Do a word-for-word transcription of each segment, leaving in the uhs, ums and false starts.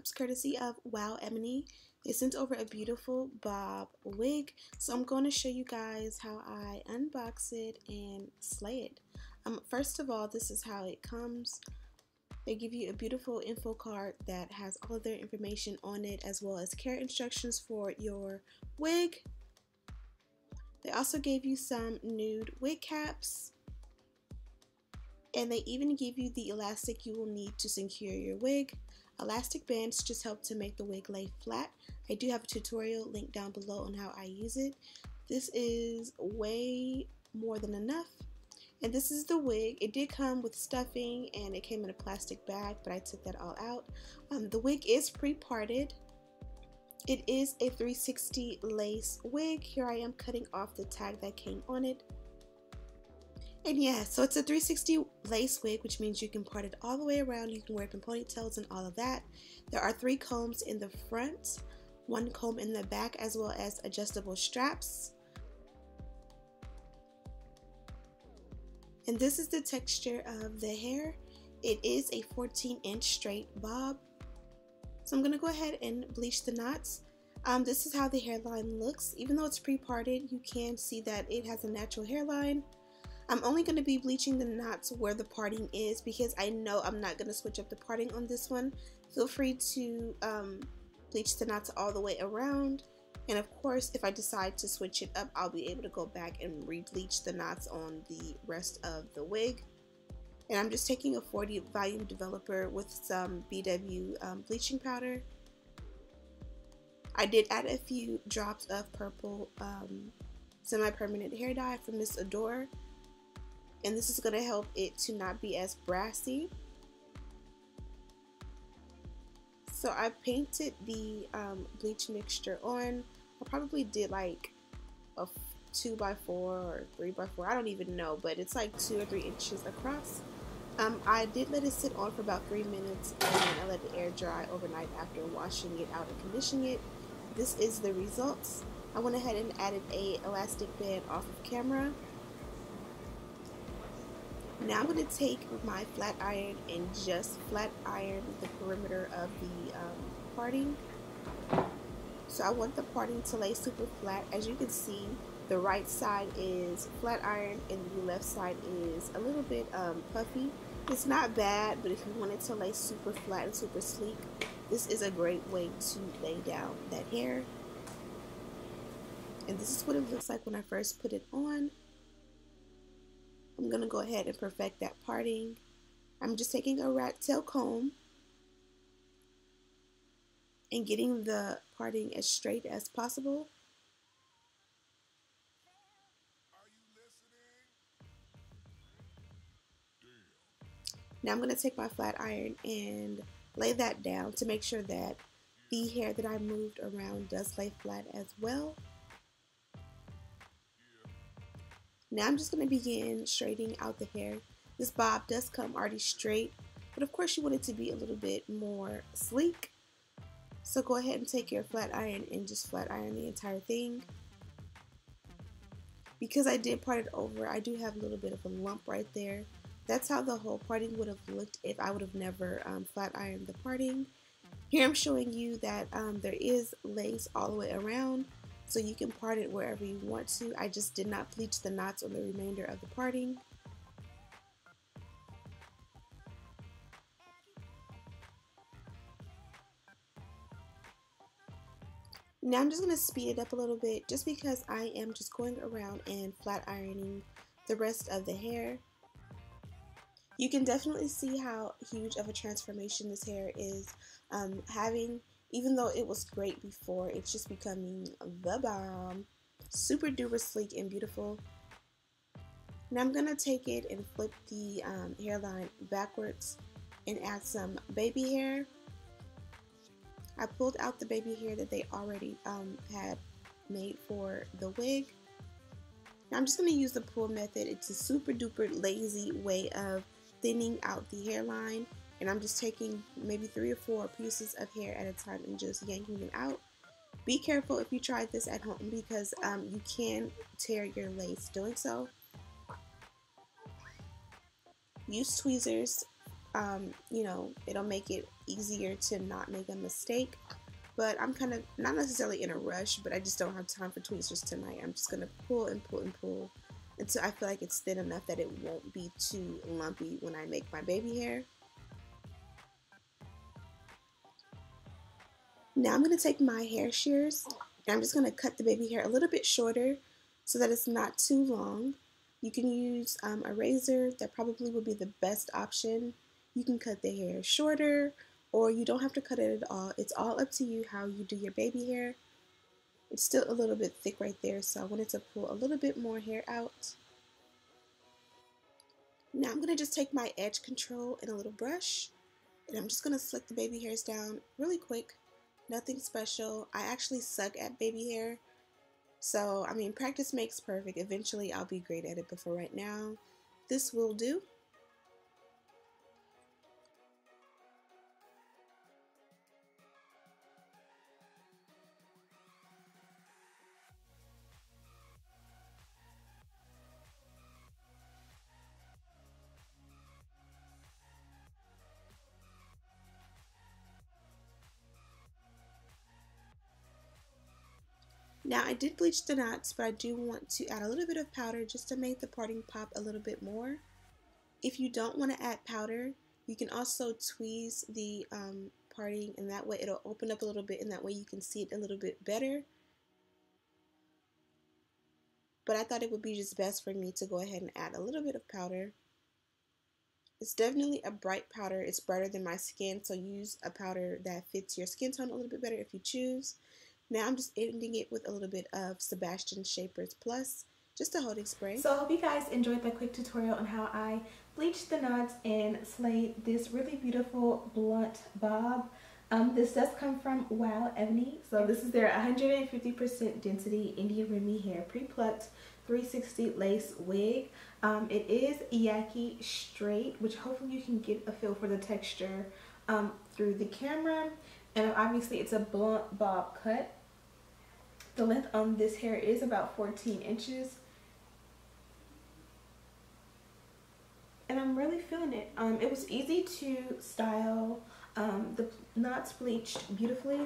comes courtesy of WowEbony. They sent over a beautiful bob wig, so I'm going to show you guys how I unbox it and slay it. Um, first of all, this is how it comes. They give you a beautiful info card that has all of their information on it, as well as care instructions for your wig. They also gave you some nude wig caps, and they even give you the elastic you will need to secure your wig. Elastic bands just help to make the wig lay flat. I do have a tutorial linked down below on how I use it. This is way more than enough. And this is the wig. It did come with stuffing and it came in a plastic bag, but I took that all out. Um, the wig is pre-parted. It is a three sixty lace wig. Here I am cutting off the tag that came on it. And yeah, so it's a three sixty lace wig, which means you can part it all the way around. You can wear it in ponytails and all of that. There are three combs in the front, one comb in the back, as well as adjustable straps. And this is the texture of the hair. It is a fourteen inch straight bob. So I'm going to go ahead and bleach the knots. Um, this is how the hairline looks. Even though it's pre-parted, you can see that it has a natural hairline. I'm only going to be bleaching the knots where the parting is, because I know I'm not going to switch up the parting on this one. Feel free to um, bleach the knots all the way around. And of course, if I decide to switch it up, I'll be able to go back and re-bleach the knots on the rest of the wig. And I'm just taking a forty volume developer with some B W um, bleaching powder. I did add a few drops of purple um, semi-permanent hair dye from Miss Adore. And this is going to help it to not be as brassy. So I painted the um, bleach mixture on. I probably did like a two by four or three by four. I don't even know, but it's like two or three inches across. Um, I did let it sit on for about three minutes, and then I let it air dry overnight after washing it out and conditioning it. This is the results. I went ahead and added a elastic band off of camera. Now I'm going to take my flat iron and just flat iron the perimeter of the um, parting. So I want the parting to lay super flat. As you can see, the right side is flat iron and the left side is a little bit um, puffy. It's not bad, but if you want it to lay super flat and super sleek, this is a great way to lay down that hair. And this is what it looks like when I first put it on. I'm going to go ahead and perfect that parting. I'm just taking a rat tail comb and getting the parting as straight as possible. Are you listening? Now I'm going to take my flat iron and lay that down to make sure that the hair that I moved around does lay flat as well. Now I'm just going to begin straightening out the hair. This bob does come already straight, but of course you want it to be a little bit more sleek. So go ahead and take your flat iron and just flat iron the entire thing. Because I did part it over, I do have a little bit of a lump right there. That's how the whole parting would have looked if I would have never um, flat ironed the parting. Here I'm showing you that um, there is lace all the way around, so you can part it wherever you want to. I just did not bleach the knots on the remainder of the parting. Now I'm just going to speed it up a little bit, just because I am just going around and flat ironing the rest of the hair. You can definitely see how huge of a transformation this hair is um, having. Even though it was great before, it's just becoming the bomb. Super duper sleek and beautiful. Now I'm going to take it and flip the um, hairline backwards and add some baby hair. I pulled out the baby hair that they already um, had made for the wig. Now I'm just going to use the pull method. It's a super duper lazy way of thinning out the hairline. And I'm just taking maybe three or four pieces of hair at a time and just yanking them out. Be careful if you try this at home, because um, you can tear your lace doing so. Use tweezers um, you know, it'll make it easier to not make a mistake. But I'm kind of not necessarily in a rush, but I just don't have time for tweezers tonight. I'm just gonna pull and pull and pull until I feel like it's thin enough that it won't be too lumpy when I make my baby hair. Now I'm gonna take my hair shears and I'm just gonna cut the baby hair a little bit shorter so that it's not too long. You can use um, a razor. That probably will be the best option. You can cut the hair shorter, or you don't have to cut it at all. It's all up to you how you do your baby hair. It's still a little bit thick right there, so I wanted to pull a little bit more hair out. Now I'm gonna just take my edge control and a little brush, and I'm just gonna slick the baby hairs down really quick. Nothing special. I actually suck at baby hair. So, I mean, practice makes perfect. Eventually, I'll be great at it, but for right now, this will do. Now I did bleach the knots, but I do want to add a little bit of powder just to make the parting pop a little bit more. If you don't want to add powder, you can also tweeze the um, parting, and that way it'll open up a little bit, and that way you can see it a little bit better. But I thought it would be just best for me to go ahead and add a little bit of powder. It's definitely a bright powder. It's brighter than my skin, so use a powder that fits your skin tone a little bit better if you choose. Now I'm just ending it with a little bit of Sebastian Shapers Plus, just a holding spray. So I hope you guys enjoyed the quick tutorial on how I bleached the knots and slayed this really beautiful blunt bob. Um, this does come from WowEbony. So this is their one hundred fifty percent density India Remy hair pre-plucked three sixty lace wig. Um, it is Yaki straight, which hopefully you can get a feel for the texture um, through the camera. And obviously it's a blunt bob cut. The length on this hair is about fourteen inches. And I'm really feeling it. Um, it was easy to style. Um, the knots bleached beautifully.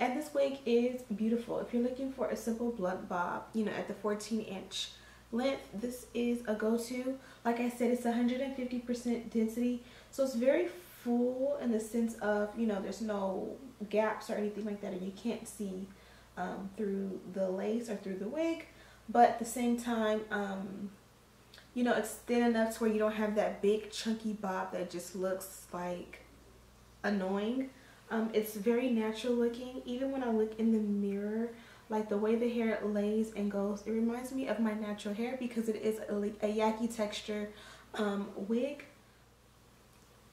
And this wig is beautiful. If you're looking for a simple blunt bob, you know, at the fourteen inch length, this is a go-to. Like I said, it's one hundred fifty percent density. So it's very full in the sense of, you know, there's no gaps or anything like that, and you can't see Um, through the lace or through the wig, but at the same time, um, you know, it's thin enough to where you don't have that big chunky bob that just looks like annoying. Um, it's very natural looking. Even when I look in the mirror, like the way the hair lays and goes, it reminds me of my natural hair because it is a, a Yaki texture um, wig.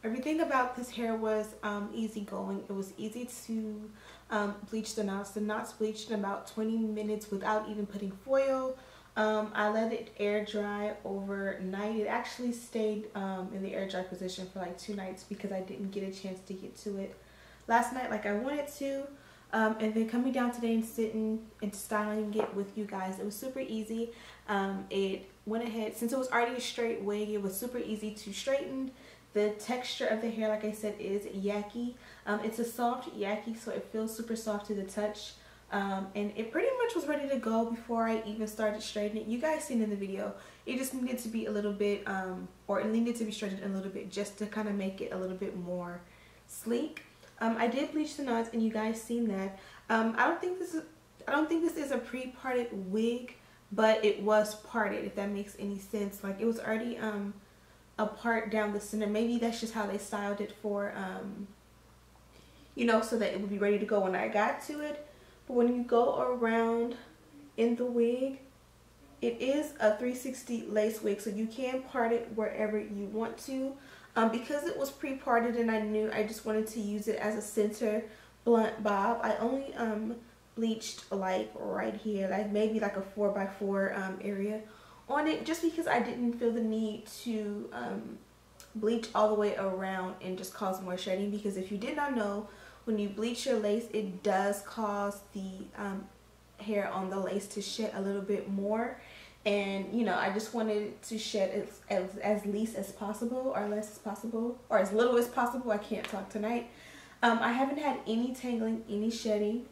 Everything about this hair was um, easy going. It was easy to um, bleach the knots. The knots bleached in about twenty minutes without even putting foil. Um, I let it air dry overnight. It actually stayed um, in the air dry position for like two nights because I didn't get a chance to get to it last night like I wanted to. Um, and then coming down today and sitting and styling it with you guys, it was super easy. Um, it went ahead, since it was already a straight wig, it was super easy to straighten. The texture of the hair, like I said, is Yaki. Um, it's a soft Yaki, so it feels super soft to the touch. Um, and it pretty much was ready to go before I even started straightening it. You guys seen in the video, it just needed to be a little bit, um, or it needed to be straightened a little bit just to kind of make it a little bit more sleek. Um, I did bleach the knots, and you guys seen that. Um, I don't think this is, I don't think this is a pre-parted wig, but it was parted, if that makes any sense. Like it was already, um. a part down the center. Maybe that's just how they styled it for, um, you know, so that it would be ready to go when I got to it. But when you go around in the wig, it is a three sixty lace wig, so you can part it wherever you want to. Um, because it was pre-parted and I knew I just wanted to use it as a center blunt bob, I only um, bleached like right here, like maybe like a four by four um, area on it, just because I didn't feel the need to um, bleach all the way around and just cause more shading. Because if you did not know, when you bleach your lace, it does cause the um, hair on the lace to shed a little bit more And, you know, I just wanted to shed as, as, as least as possible, or less as possible, or as little as possible. I can't talk tonight. Um, I haven't had any tangling, any shedding.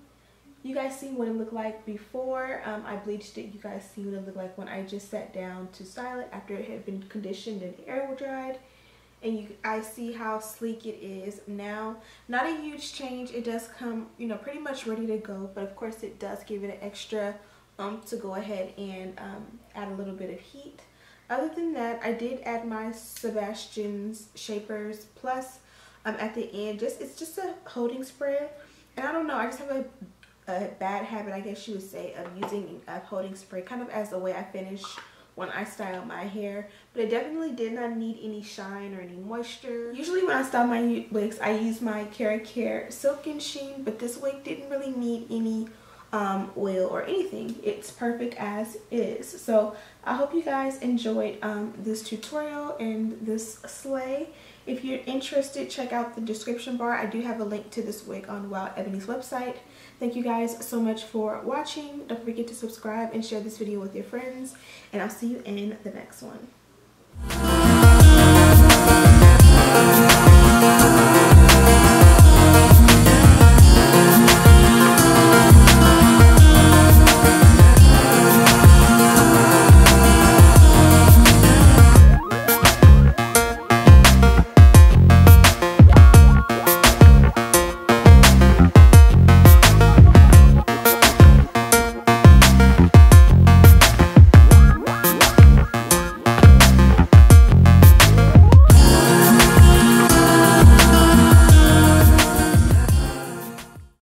You guys see what it looked like before um, I bleached it. You guys see what it looked like when I just sat down to style it after it had been conditioned and air dried. And you, I see how sleek it is now. Not a huge change. It does come, you know, pretty much ready to go. But of course, it does give it an extra um to go ahead and um, add a little bit of heat. Other than that, I did add my Sebastian Shapers Plus um at the end. Just it's just a holding spray, and I don't know. I just have a a bad habit, I guess you would say, of using a holding spray kind of as a way I finish when I style my hair, but it definitely did not need any shine or any moisture. Usually when I style my wigs, I use my KeraCare Silken Sheen, but this wig didn't really need any um, oil or anything. It's perfect as is. So I hope you guys enjoyed um, this tutorial and this slay. If you're interested, check out the description bar. I do have a link to this wig on WowEbony's website. Thank you guys so much for watching. Don't forget to subscribe and share this video with your friends. And I'll see you in the next one.